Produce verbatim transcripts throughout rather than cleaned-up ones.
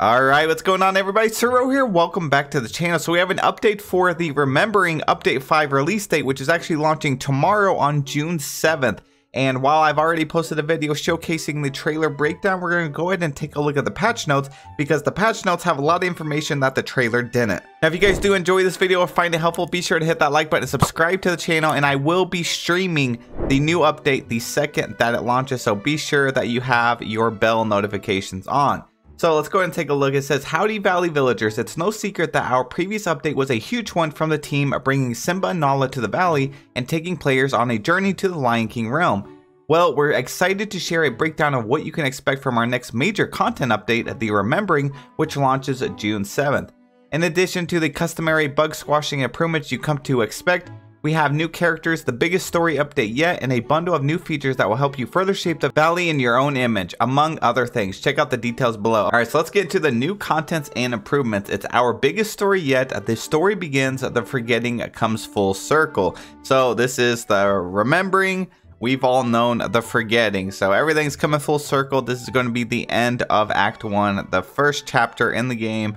All right, what's going on, everybody? Serroh here. Welcome back to the channel. So we have an update for the Remembering Update five release date, which is actually launching tomorrow on June seventh. And while I've already posted a video showcasing the trailer breakdown, we're going to go ahead and take a look at the patch notes because the patch notes have a lot of information that the trailer didn't. Now, if you guys do enjoy this video or find it helpful, be sure to hit that like button and subscribe to the channel. And I will be streaming the new update the second that it launches, so be sure that you have your bell notifications on. So let's go ahead and take a look. It says, "Howdy Valley Villagers, it's no secret that our previous update was a huge one from the team, bringing Simba and Nala to the valley and taking players on a journey to the Lion King realm. Well, we're excited to share a breakdown of what you can expect from our next major content update at the Remembering, which launches June seventh. In addition to the customary bug squashing improvements you come to expect, we have new characters, the biggest story update yet, and a bundle of new features that will help you further shape the valley in your own image, among other things. Check out the details below." All right, so let's get into the new contents and improvements. It's our biggest story yet. The story begins, the forgetting comes full circle. So this is the remembering. We've all known the forgetting. So everything's coming full circle. This is going to be the end of Act One, the first chapter in the game.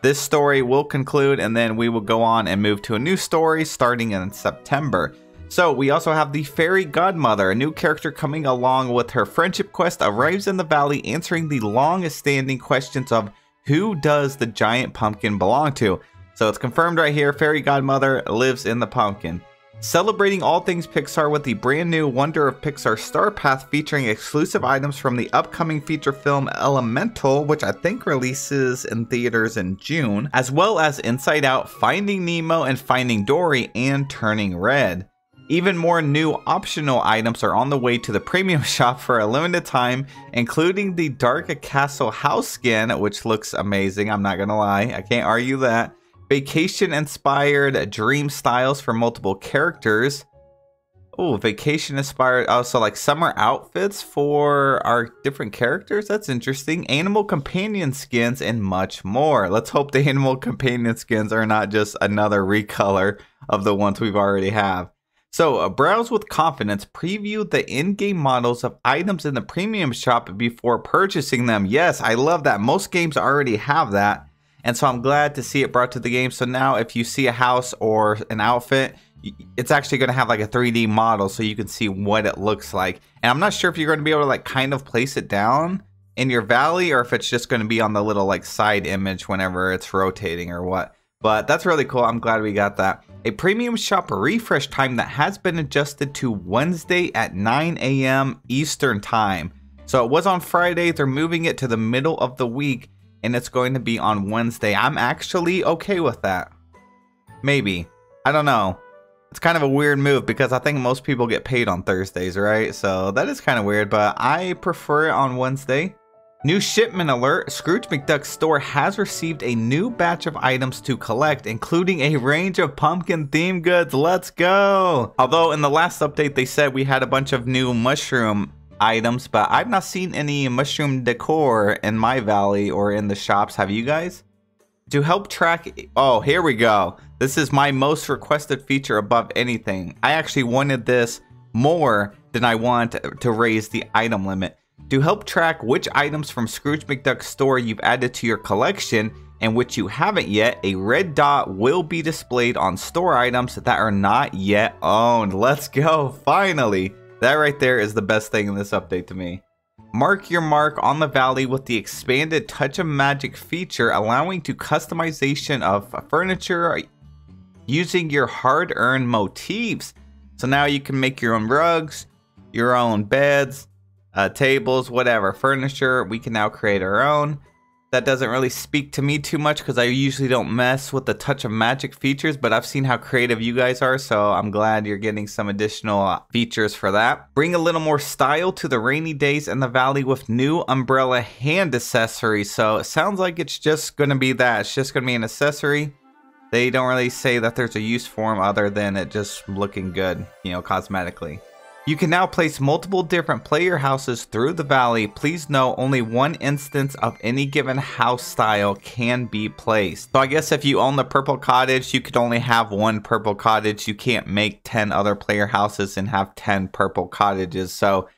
This story will conclude, and then we will go on and move to a new story starting in September. So we also have the Fairy Godmother, a new character coming along with her friendship quest, arrives in the valley answering the long-standing questions of who does the giant pumpkin belong to. So it's confirmed right here, Fairy Godmother lives in the pumpkin. Celebrating all things Pixar with the brand new Wonder of Pixar Star Path, featuring exclusive items from the upcoming feature film Elemental, which I think releases in theaters in June, as well as Inside Out, Finding Nemo, and Finding Dory, and Turning Red. Even more new optional items are on the way to the premium shop for a limited time, including the Dark Castle House skin, which looks amazing, I'm not gonna lie, I can't argue that. Vacation-inspired dream styles for multiple characters. Oh, vacation-inspired, oh, so like summer outfits for our different characters? That's interesting. Animal companion skins and much more. Let's hope the animal companion skins are not just another recolor of the ones we've already have. So, uh, browse with confidence. Preview the in-game models of items in the premium shop before purchasing them. Yes, I love that. Most games already have that. And so I'm glad to see it brought to the game. So now if you see a house or an outfit, it's actually going to have like a three D model so you can see what it looks like. And I'm not sure if you're going to be able to like kind of place it down in your valley or if it's just going to be on the little like side image whenever it's rotating or what. But that's really cool. I'm glad we got that. A premium shop refresh time that has been adjusted to Wednesday at nine A M Eastern time. So it was on Friday. They're moving it to the middle of the week. And it's going to be on Wednesday. I'm actually okay with that. Maybe. I don't know. It's kind of a weird move because I think most people get paid on Thursdays, right? So that is kind of weird, but I prefer it on Wednesday. New shipment alert. Scrooge McDuck's store has received a new batch of items to collect, including a range of pumpkin themed goods. Let's go. Although in the last update, they said we had a bunch of new mushroom items, but I've not seen any mushroom decor in my valley or in the shops. Have you guys? To help track, oh, here we go. This is my most requested feature above anything. I actually wanted this more than I want to raise the item limit. To help track which items from Scrooge McDuck's store you've added to your collection and which you haven't yet, a red dot will be displayed on store items that are not yet owned. Let's go, finally. That right there is the best thing in this update to me. Mark your mark on the valley with the expanded Touch of Magic feature, allowing to customization of furniture using your hard-earned motifs. So now you can make your own rugs, your own beds, uh, tables, whatever, furniture. We can now create our own. That doesn't really speak to me too much because I usually don't mess with the Touch of Magic features, but I've seen how creative you guys are, so I'm glad you're getting some additional uh, features for that. Bring a little more style to the rainy days in the valley with new umbrella hand accessories. So it sounds like it's just going to be that. It's just going to be an accessory. They don't really say that there's a use for them other than it just looking good, you know, cosmetically. You can now place multiple different player houses through the valley. Please know only one instance of any given house style can be placed. So I guess if you own the purple cottage, you could only have one purple cottage. You can't make ten other player houses and have ten purple cottages. So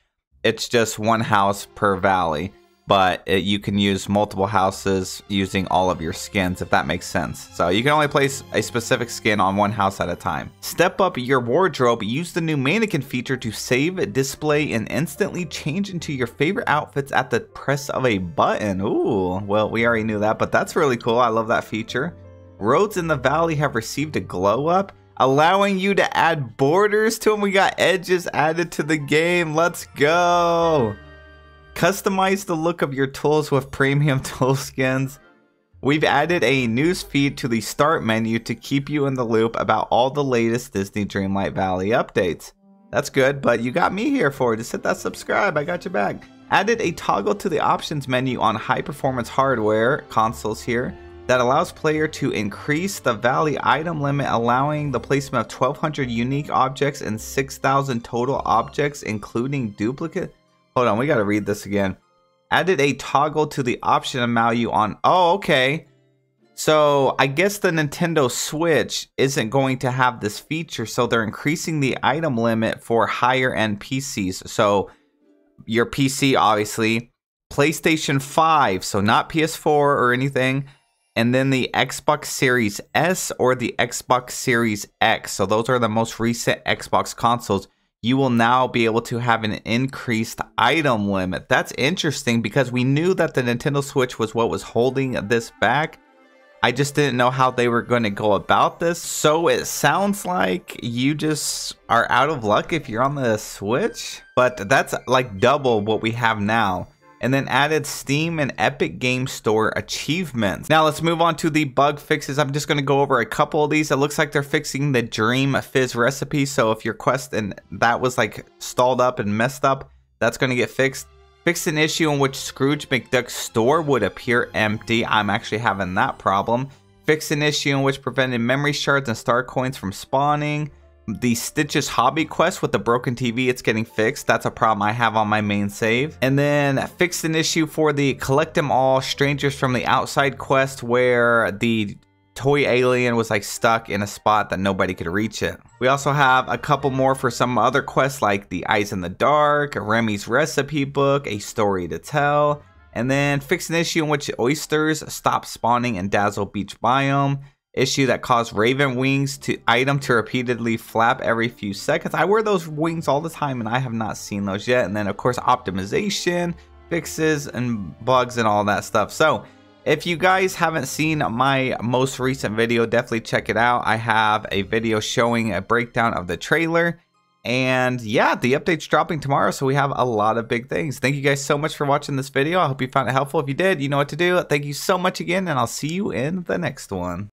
it's just one house per valley. but it, you can use multiple houses using all of your skins, if that makes sense. So you can only place a specific skin on one house at a time. Step up your wardrobe. Use the new mannequin feature to save, display, and instantly change into your favorite outfits at the press of a button. Ooh, well, we already knew that, but that's really cool. I love that feature. Roads in the valley have received a glow up, allowing you to add borders to them. We got edges added to the game. Let's go. Customize the look of your tools with premium tool skins. We've added a news feed to the start menu to keep you in the loop about all the latest Disney Dreamlight Valley updates. That's good, but you got me here for it. Just hit that subscribe. I got your back. Added a toggle to the options menu on high performance hardware consoles here that allows player to increase the valley item limit, allowing the placement of twelve hundred unique objects and six thousand total objects, including duplicate. Hold on, we gotta read this again. Added a toggle to the option value on, oh, okay. So I guess the Nintendo Switch isn't going to have this feature, so they're increasing the item limit for higher end P Cs. So your P C, obviously, PlayStation five, so not P S four or anything, and then the Xbox Series S or the Xbox Series X. So those are the most recent Xbox consoles. You will now be able to have an increased item limit. That's interesting, because we knew that the Nintendo Switch was what was holding this back. I just didn't know how they were going to go about this. So it sounds like you just are out of luck if you're on the Switch, but that's like double what we have now. And then added Steam and Epic Game Store achievements. Now let's move on to the bug fixes. I'm just gonna go over a couple of these. It looks like they're fixing the Dream Fizz recipe. So if your quest and that was like stalled up and messed up, that's gonna get fixed. Fixed an issue in which Scrooge McDuck's store would appear empty. I'm actually having that problem. Fixed an issue in which prevented memory shards and star coins from spawning. The Stitches hobby quest with the broken T V, it's getting fixed. That's a problem I have on my main save. And then fixed an issue for the collect them all strangers from the outside quest, where the toy alien was like stuck in a spot that nobody could reach it. We also have a couple more for some other quests, like the Eyes in the Dark, Remy's recipe book, A Story to Tell, and then fixed an issue in which oysters stop spawning in Dazzle Beach biome. Issue that caused Raven wings to item to repeatedly flap every few seconds. I wear those wings all the time and I have not seen those yet. And then of course optimization, fixes and bugs and all that stuff. So if you guys haven't seen my most recent video, definitely check it out. I have a video showing a breakdown of the trailer. And yeah, the update's dropping tomorrow, so we have a lot of big things. Thank you guys so much for watching this video. I hope you found it helpful. If you did, you know what to do. Thank you so much again, and I'll see you in the next one.